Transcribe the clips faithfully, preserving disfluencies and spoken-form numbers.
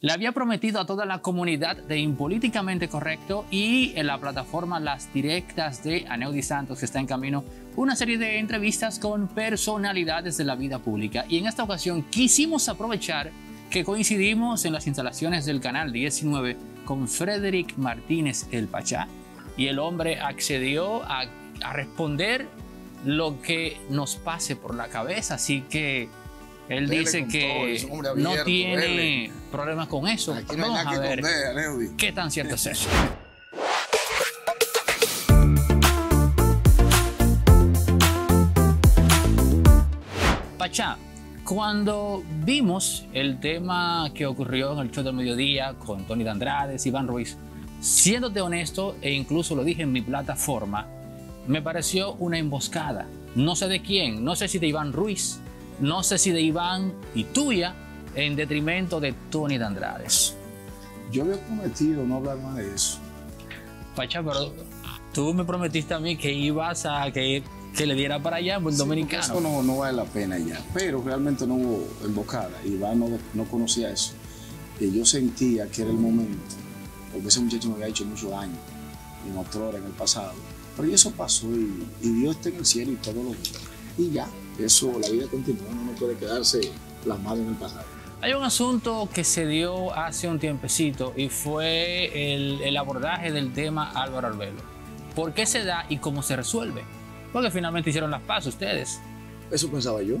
Le había prometido a toda la comunidad de Impolíticamente Correcto y en la plataforma Las Directas de Aneudys Santos, que está en camino, una serie de entrevistas con personalidades de la vida pública. Y en esta ocasión quisimos aprovechar que coincidimos en las instalaciones del Canal diecinueve con Frederick Martínez El Pachá, y el hombre accedió a, a responder lo que nos pase por la cabeza, así que él dele dice que todo, abierto, no tiene dele. problemas con eso. Aquí no Vamos a ver condena, qué tan cierto es eso. Pachá, cuando vimos el tema que ocurrió en el show del mediodía con Tony Dandrades, Iván Ruiz, siéndote honesto, e incluso lo dije en mi plataforma, me pareció una emboscada. No sé de quién, no sé si de Iván Ruiz, no sé si de Iván y tuya, en detrimento de Tony Dandrades. Yo había prometido no hablar más de eso. Pachá, pero tú me prometiste a mí que ibas a que, que le diera para allá en buen sí, dominicano. Eso no, no vale la pena ya, pero realmente no hubo emboscada. Iván no, no conocía eso. Y yo sentía que era el momento, porque ese muchacho me había hecho mucho daño en otro hora, en el pasado. Pero eso pasó y, y Dios está en el cielo y todo lo que... Y ya, eso, la vida continúa, no puede quedarse plasmado en el pasado. Hay un asunto que se dio hace un tiempecito y fue el, el abordaje del tema Álvaro Arvelo. ¿Por qué se da y cómo se resuelve? Porque finalmente hicieron las paces ustedes. Eso pensaba yo.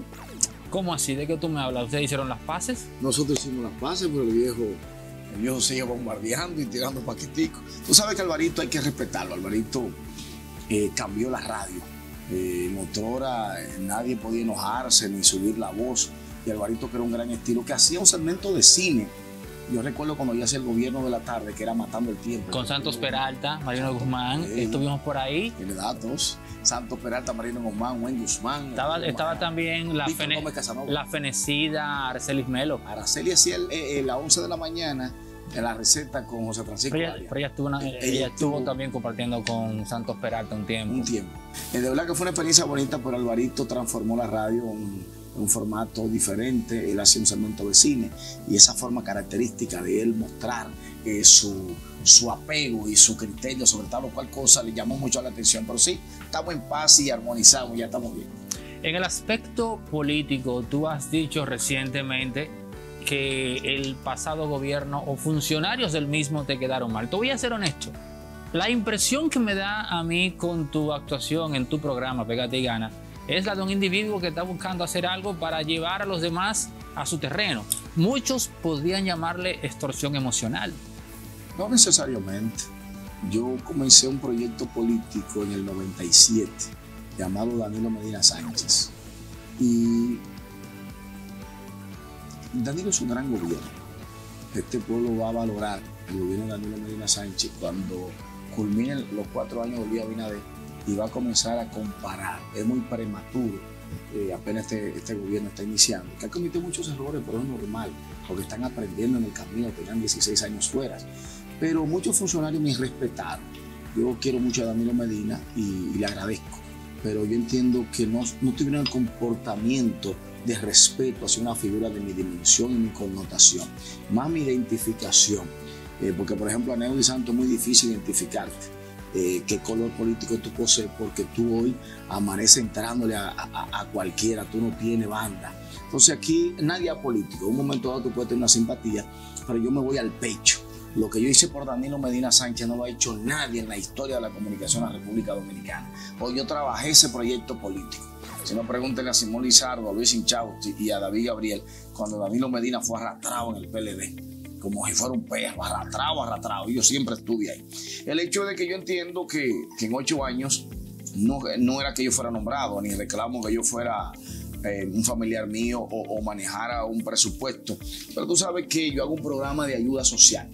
¿Cómo así? ¿De qué tú me hablas? ¿Ustedes hicieron las paces? Nosotros hicimos las paces, pero el viejo... El viejo sigue bombardeando y tirando paqueticos. Tú sabes que Alvarito hay que respetarlo. Alvarito eh, cambió la radio. Eh, en Motora eh, nadie podía enojarse ni subir la voz. Y Alvarito, que era un gran estilo, que hacía un segmento de cine. Yo recuerdo cuando yo hacía el gobierno de la tarde, que era Matando el Tiempo. Con Santos Peralta, Marino Guzmán, eh, estuvimos por ahí. Tiene datos. Santos Peralta, Marino Guzmán, Wendy Guzmán. Estaba, Guzmán, estaba también la, fene, la fenecida Arcelis Melo. Arcelis hacía el, eh, eh, las once de la mañana en la receta con José Francisco. Pero ella, pero ella, estuvo, una, ella, ella estuvo, estuvo también compartiendo con Santos Peralta un tiempo. Un tiempo. Eh, de verdad que fue una experiencia bonita, pero Alvarito transformó la radio en... un formato diferente. Él hacía un segmento de cine y esa forma característica de él mostrar eh, su, su apego y su criterio sobre tal o cual cosa le llamó mucho la atención. Pero sí, estamos en paz y armonizamos, ya estamos bien. En el aspecto político, tú has dicho recientemente que el pasado gobierno o funcionarios del mismo te quedaron mal. Te voy a ser honesto. La impresión que me da a mí con tu actuación en tu programa Pégate y Gana es la de un individuo que está buscando hacer algo para llevar a los demás a su terreno. Muchos podrían llamarle extorsión emocional. No necesariamente. Yo comencé un proyecto político en el noventa y siete llamado Danilo Medina Sánchez. Y Danilo es un gran gobierno. Este pueblo va a valorar el gobierno de Danilo Medina Sánchez cuando culminen los cuatro años de Luis Abinader. Y va a comenzar a comparar. Es muy prematuro, eh, apenas este, este gobierno está iniciando, que ha cometido muchos errores, pero es normal, porque están aprendiendo en el camino, tenían dieciséis años fuera. Pero muchos funcionarios me respetaron. Yo quiero mucho a Danilo Medina y, y le agradezco, pero yo entiendo que no, no tuvieron el comportamiento de respeto hacia una figura de mi dimensión y mi connotación, más mi identificación, eh, porque por ejemplo a Aneudys Santos es muy difícil identificarte. Eh, qué color político tú posees, porque tú hoy amaneces entrándole a, a, a cualquiera, tú no tienes banda. Entonces aquí nadie es político. En un momento dado tú puedes tener una simpatía, pero yo me voy al pecho. Lo que yo hice por Danilo Medina Sánchez no lo ha hecho nadie en la historia de la comunicación en la República Dominicana. Hoy yo trabajé ese proyecto político. Si no, pregúntenle a Simón Lizardo, a Luis Inchausti y a David Gabriel cuando Danilo Medina fue arrastrado en el P L D. Como si fuera un perro, arrastrado, arrastrado. Yo siempre estuve ahí. El hecho de que yo entiendo que, que en ocho años no, no era que yo fuera nombrado, ni reclamo que yo fuera eh, un familiar mío o, o manejara un presupuesto. Pero tú sabes que yo hago un programa de ayuda social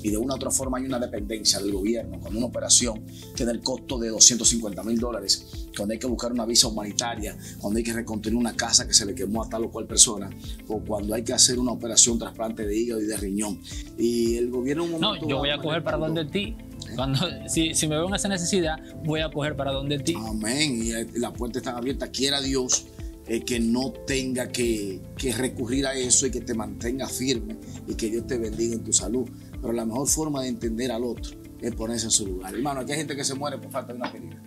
y de una u otra forma hay una dependencia del gobierno con una operación que da el costo de doscientos cincuenta mil dólares, cuando hay que buscar una visa humanitaria, cuando hay que reconstruir una casa que se le quemó a tal o cual persona, o cuando hay que hacer una operación trasplante de hígado y de riñón. Y el gobierno... Un momento no, yo voy a coger para donde ti. Cuando, si, si me veo en esa necesidad, voy a coger para donde ti. Amén. Y la puerta está abierta, quiera Dios, eh, que no tenga que, que recurrir a eso y que te mantenga firme y que Dios te bendiga en tu salud. Pero la mejor forma de entender al otro es ponerse en su lugar. Hermano, aquí hay gente que se muere por falta de una querida.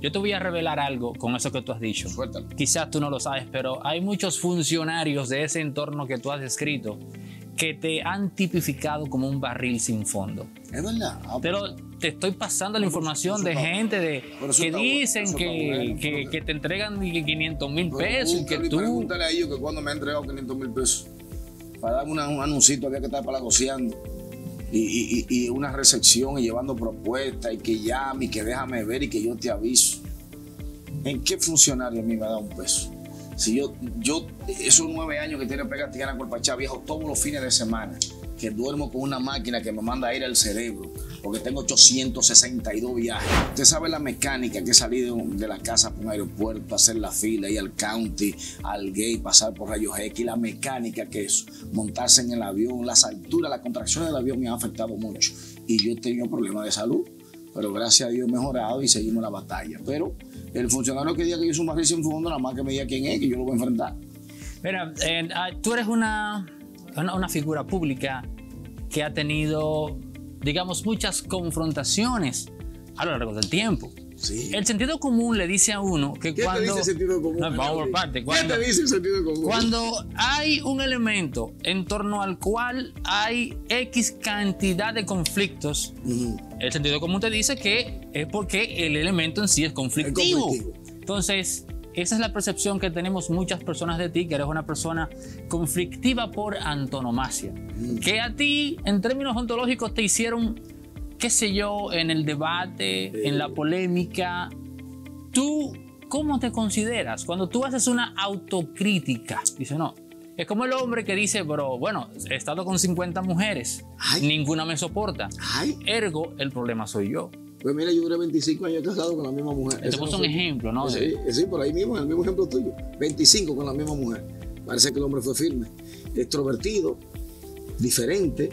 Yo te voy a revelar algo con eso que tú has dicho. Suéltalo. Quizás tú no lo sabes, pero hay muchos funcionarios de ese entorno que tú has descrito que te han tipificado como un barril sin fondo. Es verdad. Ah, pero te estoy pasando la información de gente de, que dicen bueno, que, bueno, que, bueno. que te entregan quinientos mil pesos. Y que tú... Pregúntale a ellos que cuando me han entregado quinientos mil pesos. Para darme una, un anuncito había que estar palagoceando. Y, y, y una recepción y llevando propuestas y que llame y que déjame ver y que yo te aviso. ¿En qué funcionario a mí me ha dado un peso? Si yo, yo esos nueve años que tiene Pégate y Gana con el Pachá, viejo, todos los fines de semana, que duermo con una máquina que me manda aire al cerebro, porque tengo ochocientos sesenta y dos viajes. Usted sabe la mecánica que he salido de la casa para un aeropuerto, hacer la fila, ir al county, al gate, pasar por rayos X, la mecánica que es montarse en el avión, las alturas, las contracciones del avión me han afectado mucho. Y yo he tenido problemas de salud, pero gracias a Dios he mejorado y seguimos la batalla. Pero el funcionario que diga que yo soy un barril sin fondo, nada más que me diga quién es, que yo lo voy a enfrentar. Mira, eh, tú eres una, una, una figura pública que ha tenido, digamos, muchas confrontaciones a lo largo del tiempo. Sí. El sentido común le dice a uno que ¿Qué cuando... Te dice el sentido común? No, vamos por parte. Cuando, ¿Qué te dice el sentido común? Cuando hay un elemento en torno al cual hay X cantidad de conflictos, uh-huh. el sentido común te dice que es porque el elemento en sí es conflictivo. Es conflictivo. Entonces, esa es la percepción que tenemos muchas personas de ti, que eres una persona conflictiva por antonomasia. Uh-huh. Que a ti, en términos ontológicos, te hicieron... qué sé yo, en el debate, sí. en la polémica. ¿Tú cómo te consideras? Cuando tú haces una autocrítica, dices, no, es como el hombre que dice, pero bueno, he estado con cincuenta mujeres, Ay. ninguna me soporta, Ay. ergo, el problema soy yo. Pues mira, yo duré veinticinco años casado con la misma mujer. Te puse un ejemplo, ¿no? Sí, sí, por ahí mismo, el mismo ejemplo tuyo. veinticinco con la misma mujer. Parece que el hombre fue firme, extrovertido, diferente,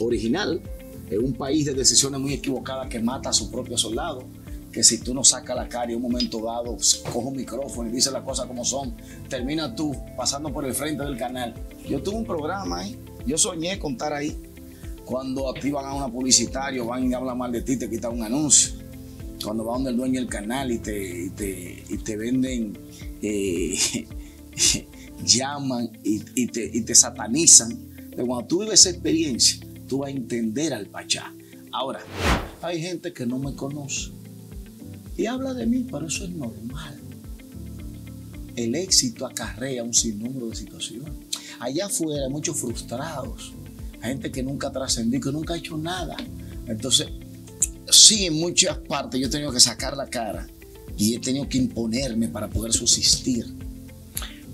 original. Es un país de decisiones muy equivocadas que mata a sus propios soldados, que si tú no sacas la cara y en un momento dado coge un micrófono y dice las cosas como son, termina tú pasando por el frente del canal. Yo tuve un programa ahí, ¿eh? yo soñé con estar ahí. Cuando activan a una publicitaria, van y hablan mal de ti, te quitan un anuncio. Cuando va donde el dueño del canal y te, y te, y te venden, eh, llaman y, y, te, y te satanizan. Pero cuando tú vives esa experiencia, tú vas a entender al Pachá. Ahora, hay gente que no me conoce y habla de mí, pero eso es normal. El éxito acarrea un sinnúmero de situaciones. Allá afuera hay muchos frustrados, gente que nunca trascendió, que nunca ha hecho nada. Entonces, sí, en muchas partes yo he tenido que sacar la cara y he tenido que imponerme para poder subsistir.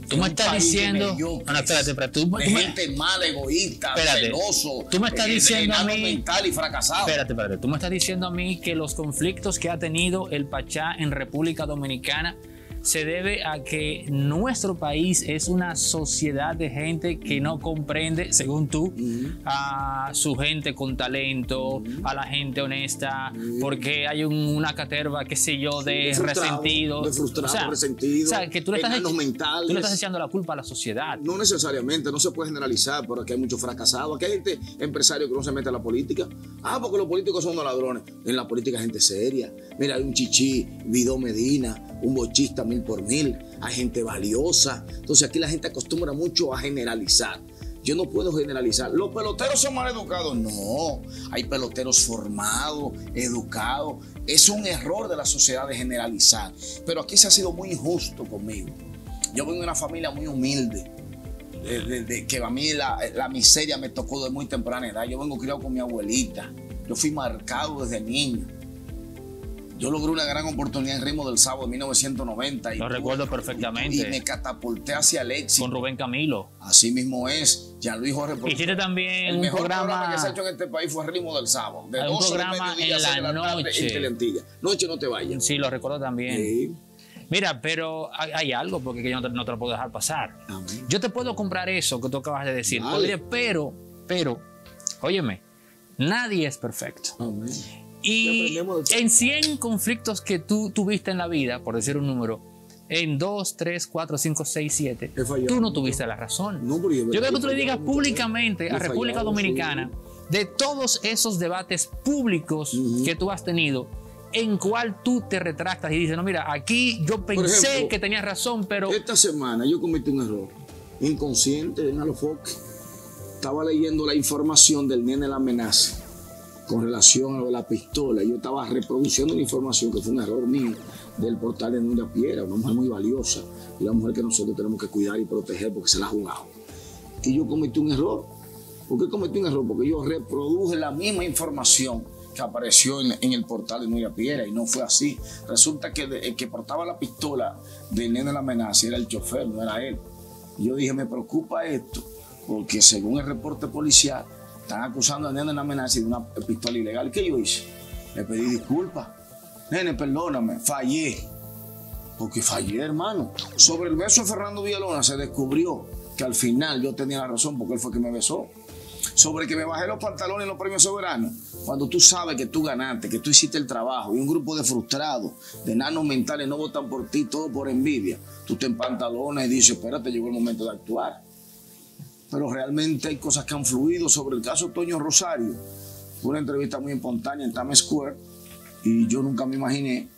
Tú me estás diciendo... Yo, no, no, espérate, espérate. Tú, de tú gente me... mala, egoísta, espérate, celoso, tú me estás de, diciendo de a mí, mental y fracasado. Espérate, espérate. Tú me estás diciendo a mí que los conflictos que ha tenido el Pachá en República Dominicana se debe a que nuestro país es una sociedad de gente que no comprende, según tú, uh-huh. a su gente con talento, uh-huh. a la gente honesta, uh-huh. porque hay un, una caterva, qué sé yo, de resentidos. De frustrados, o sea, resentidos. O sea, que tú le, estás, tú le estás echando la culpa a la sociedad. No necesariamente, no se puede generalizar, pero aquí hay muchos fracasados. Aquí hay gente, empresario que no se mete a la política. Ah, porque los políticos son unos ladrones. En la política hay gente seria. Mira, hay un chichi, Vidó Medina, un bochista mil por mil, hay gente valiosa. Entonces aquí la gente acostumbra mucho a generalizar. Yo no puedo generalizar. ¿Los peloteros son mal educados? No, hay peloteros formados, educados. Es un error de la sociedad de generalizar. Pero aquí se ha sido muy injusto conmigo. Yo vengo de una familia muy humilde, de, de, de, que a mí la, la miseria me tocó de muy temprana edad. Yo vengo criado con mi abuelita. Yo fui marcado desde niño. Yo logré una gran oportunidad en Ritmo del Sábado de mil novecientos noventa. Y lo recuerdo perfectamente. Y, y me catapulté hacia Alexis. Con Rubén Camilo. Así mismo es. Jean Luis Jorge. Hiciste también el mejor programa, programa que se ha hecho en este país fue Ritmo del Sábado. De un programa en la, de la noche. Tarde, noche no te vayas. Sí, lo recuerdo también. Sí. Mira, pero hay, hay algo porque yo no te, no te lo puedo dejar pasar. Amén. Yo te puedo comprar eso que tú acabas de decir. Vale. Podría, pero, pero, óyeme, nadie es perfecto. Amén. Y en cien conflictos que tú tuviste en la vida, por decir un número, en dos, tres, cuatro, cinco, seis, siete. Tú no tuviste la razón. No, yo quiero que tú le digas públicamente a República Dominicana, de todos esos debates públicos uh-huh. que tú has tenido, en cuál tú te retractas y dices, no, mira, aquí yo pensé ejemplo, que tenías razón, pero... Esta semana yo cometí un error inconsciente en Alofoke. Estaba leyendo la información del Nene La Amenaza con relación a lo de la pistola. Yo estaba reproduciendo una información que fue un error mío del portal de Nuria Piedra, una mujer muy valiosa, y una mujer que nosotros tenemos que cuidar y proteger porque se la ha jugado. Y yo cometí un error. ¿Por qué cometí un error? Porque yo reproduje la misma información que apareció en, en el portal de Nuria Piedra y no fue así. Resulta que de, el que portaba la pistola de Nene La Amenaza era el chofer, no era él. Y yo dije, me preocupa esto, porque según el reporte policial, están acusando a Nene La Amenaza de una pistola ilegal. ¿Qué yo hice? Le pedí disculpas. Nene, perdóname, fallé. Porque fallé, hermano. Sobre el beso de Fernando Villalona se descubrió que al final yo tenía la razón porque él fue que me besó. Sobre que me bajé los pantalones en los premios soberanos, cuando tú sabes que tú ganaste, que tú hiciste el trabajo y un grupo de frustrados, de enanos mentales no votan por ti, todo por envidia, tú te empantalonas y dices, espérate, llegó el momento de actuar. Pero realmente hay cosas que han fluido. Sobre el caso Toño Rosario, fue una entrevista muy espontánea en Times Square y yo nunca me imaginé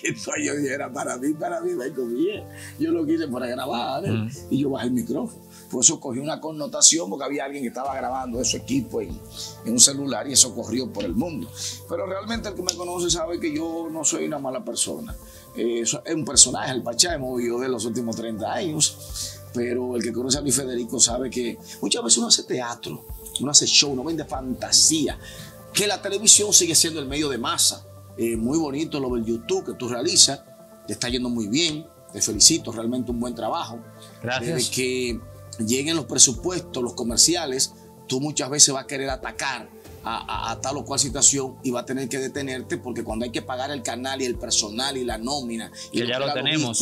que Toño era para mí, para mí, me comía. Yo lo quise para grabar ¿eh? mm. y yo bajé el micrófono. Por eso cogió una connotación porque había alguien que estaba grabando de su equipo en, en un celular y eso corrió por el mundo. Pero realmente el que me conoce sabe que yo no soy una mala persona. Eh, es un personaje, el Pachá, hemos vivido de los últimos treinta años. Pero el que conoce a Luis Federico sabe que muchas veces uno hace teatro, uno hace show, uno vende fantasía. Que la televisión sigue siendo el medio de masa. Eh, muy bonito lo del YouTube que tú realizas. Te está yendo muy bien. Te felicito, realmente un buen trabajo. Gracias. Desde que lleguen los presupuestos, los comerciales, tú muchas veces vas a querer atacar a, a, a tal o cual situación y vas a tener que detenerte porque cuando hay que pagar el canal y el personal y la nómina y ya lo tenemos,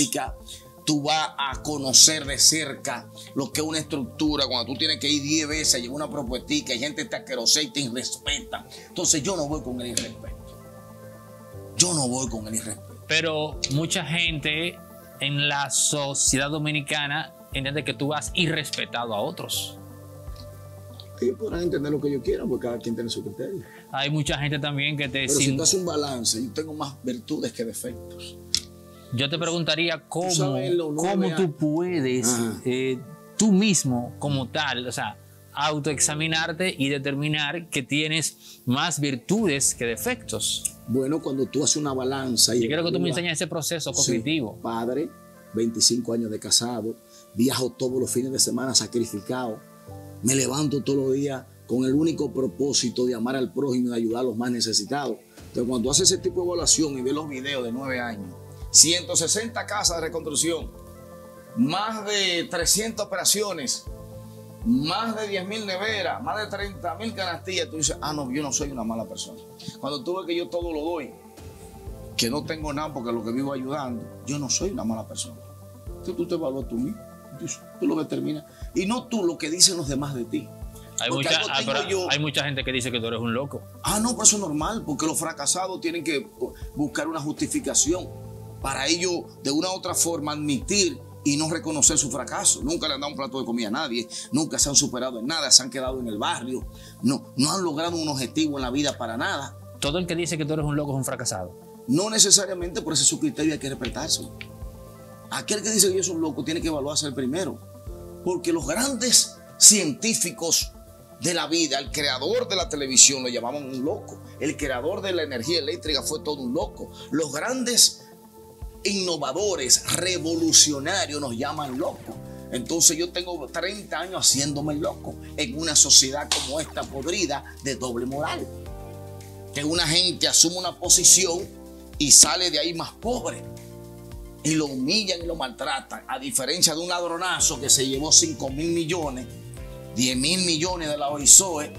tú vas a conocer de cerca lo que es una estructura. Cuando tú tienes que ir diez veces a llevar una propuestica, hay gente que te asquerosa y te irrespeta. Entonces yo no voy con el irrespeto. Yo no voy con el irrespeto. Pero mucha gente en la sociedad dominicana entiende que tú has irrespetado a otros. Ellos podrán entender lo que yo quiera, porque cada quien tiene su criterio. Hay mucha gente también que te... Pero sin... si tú haces un balance, yo tengo más virtudes que defectos. Yo te preguntaría cómo tú, sabes, cómo tú puedes, eh, tú mismo como tal, o sea, autoexaminarte y determinar que tienes más virtudes que defectos. Bueno, cuando tú haces una balanza... Y yo quiero que tú me enseñes ese proceso cognitivo. Sí, padre, veinticinco años de casado, viajo todos los fines de semana sacrificado, me levanto todos los días con el único propósito de amar al prójimo y de ayudar a los más necesitados. Entonces, cuando tú haces ese tipo de evaluación y ves los videos de nueve años, ciento sesenta casas de reconstrucción, más de trescientas operaciones, más de diez mil neveras, más de treinta mil canastillas, tú dices, ah, no, yo no soy una mala persona. Cuando tú ves que yo todo lo doy, que no tengo nada porque lo que vivo ayudando, yo no soy una mala persona. Entonces tú te evalúas tú mismo, tú, tú lo determinas. Y no tú lo que dicen los demás de ti. Hay mucha, ah, pero hay mucha gente que dice que tú eres un loco. Ah, no, pero eso es normal, porque los fracasados tienen que buscar una justificación para ellos, de una u otra forma, admitir y no reconocer su fracaso. Nunca le han dado un plato de comida a nadie, nunca se han superado en nada, se han quedado en el barrio, no, no han logrado un objetivo en la vida para nada. Todo el que dice que tú eres un loco es un fracasado. No necesariamente, por ese es su criterio, hay que respetárselo. Aquel que dice que yo soy un loco tiene que evaluarse el primero, porque los grandes científicos de la vida, el creador de la televisión lo llamaban un loco, el creador de la energía eléctrica fue todo un loco, los grandes innovadores, revolucionarios nos llaman locos. Entonces yo tengo treinta años haciéndome loco en una sociedad como esta podrida de doble moral, que una gente asume una posición y sale de ahí más pobre y lo humillan y lo maltratan, a diferencia de un ladronazo que se llevó cinco mil millones, diez mil millones de la O I S O E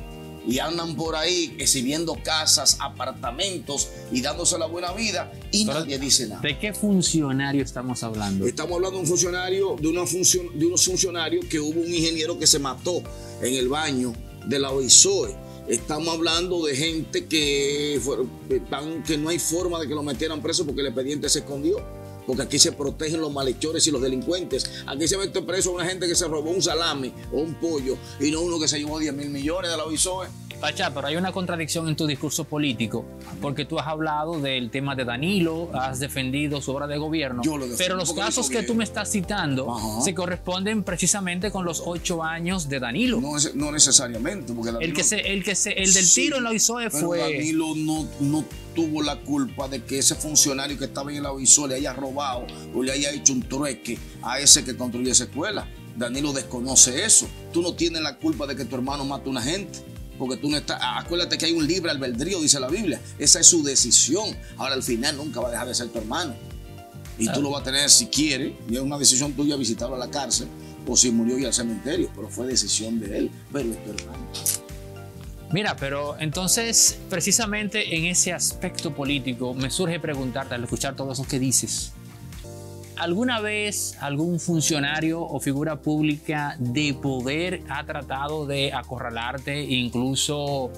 y andan por ahí exhibiendo casas, apartamentos y dándose la buena vida y pero nadie dice nada. ¿De qué funcionario estamos hablando? Estamos hablando de un funcionario, de, una función, de unos funcionarios que hubo un ingeniero que se mató en el baño de la O I S O E. Estamos hablando de gente que, fue, que no hay forma de que lo metieran preso porque el expediente se escondió. porque aquí se protegen los malhechores y los delincuentes. Aquí se mete preso a una gente que se robó un salami o un pollo y no uno que se llevó diez mil millones de la OISOE. Pachá, pero hay una contradicción en tu discurso político, porque tú has hablado del tema de Danilo, has defendido su obra de gobierno, Yo lo defiendo, pero los casos que tú me estás citando Ajá. se corresponden precisamente con los ocho años de Danilo. No, no necesariamente, porque Danilo, el, que se, el, que se, el del sí, tiro en la OISOE fue... Danilo no, no tuvo la culpa de que ese funcionario que estaba en la OISOE le haya robado o le haya hecho un trueque a ese que construyó esa escuela. Danilo desconoce eso. Tú no tienes la culpa de que tu hermano mate a una gente, porque tú no estás... Acuérdate que hay un libre albedrío, dice la Biblia. Esa es su decisión. Ahora, al final, nunca va a dejar de ser tu hermano. Y claro, tú lo vas a tener si quieres. Y es una decisión tuya visitarlo a la cárcel o si murió y al cementerio. Pero fue decisión de él. Pero es tu hermano. Mira, pero entonces, precisamente en ese aspecto político, me surge preguntarte, al escuchar todo eso que dices, ¿alguna vez algún funcionario o figura pública de poder ha tratado de acorralarte, incluso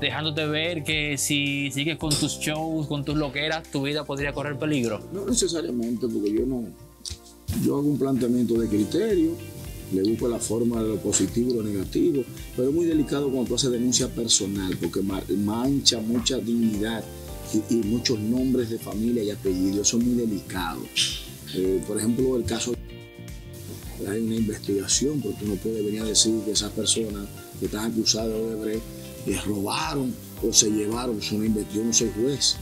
dejándote ver que si sigues con tus shows, con tus loqueras, tu vida podría correr peligro? No necesariamente, porque yo no... Yo hago un planteamiento de criterio, le busco la forma de lo positivo y lo negativo, pero es muy delicado cuando tú haces denuncia personal, porque mancha mucha dignidad y, y muchos nombres de familia y apellidos, son muy delicados. Eh, por ejemplo, el caso, hay una investigación, porque uno puede venir a decir que esas personas que están acusadas de Odebrecht les robaron o se llevaron. Yo no soy juez,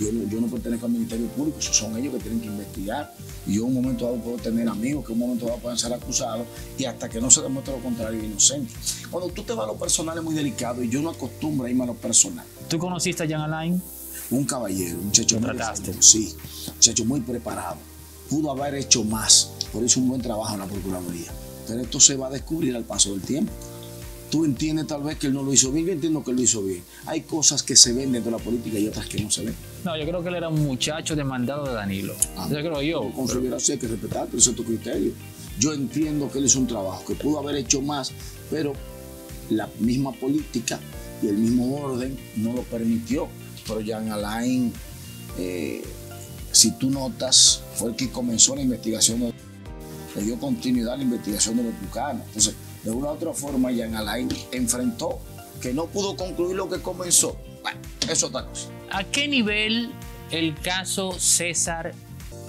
yo no, yo no pertenezco al Ministerio Público, esos son ellos que tienen que investigar. Y yo en un momento dado puedo tener amigos que en un momento dado pueden ser acusados y hasta que no se demuestre lo contrario, inocente. Cuando tú te vas a lo personal es muy delicado y yo no acostumbro a irme a lo personal. ¿Tú conociste a Jean Alain? Un caballero, un muchacho muy preparado. Sí, un muchacho muy preparado. Pudo haber hecho más, pero hizo un buen trabajo en la Procuraduría. Pero esto se va a descubrir al paso del tiempo. Tú entiendes tal vez que él no lo hizo bien, yo entiendo que lo hizo bien. Hay cosas que se ven dentro de la política y otras que no se ven. No, yo creo que él era un muchacho demandado de Danilo. Ah, yo creo yo. Considerar así hay que respetar, pero ese es tu criterio. Yo entiendo que él hizo un trabajo, que pudo haber hecho más, pero la misma política y el mismo orden no lo permitió. Pero Jean Alain... Eh, Si tú notas, fue el que comenzó la investigación, de, le dio continuidad a la investigación de los tucanos. Entonces, de una u otra forma, Jean Alain enfrentó que no pudo concluir lo que comenzó. Bueno, eso es otra cosa. ¿A qué nivel el caso César,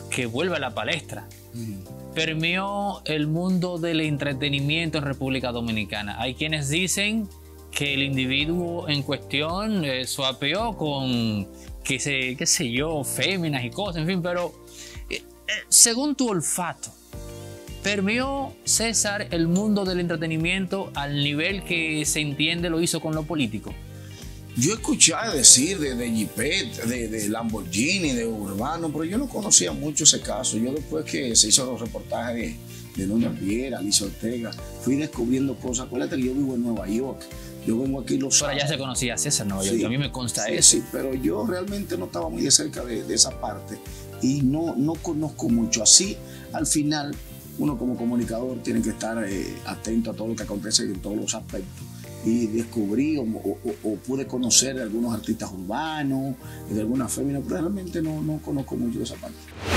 que vuelve a la palestra, mm. permeó el mundo del entretenimiento en República Dominicana? Hay quienes dicen que el individuo en cuestión eh, suapeó con... que se, qué sé yo, féminas y cosas, en fin, pero eh, eh, según tu olfato, ¿permeó César el mundo del entretenimiento al nivel que se entiende lo hizo con lo político? Yo escuchaba decir de, de Jeepet, de, de Lamborghini, de Urbano, pero yo no conocía mucho ese caso. Yo después que se hizo los reportajes de, de Nuria Piedra, Alicia Ortega, fui descubriendo cosas. Acuérdate que yo vivo en Nueva York. Yo vengo aquí los sábados. Ahora ya se conocía César, ¿no? Sí, yo, a mí me consta sí, eso. Sí, pero yo realmente no estaba muy de cerca de, de esa parte y no, no conozco mucho. Así, al final, uno como comunicador tiene que estar eh, atento a todo lo que acontece en todos los aspectos. Y descubrí o, o, o, o pude conocer de algunos artistas urbanos, de algunas féminas, pero realmente no, no conozco mucho de esa parte.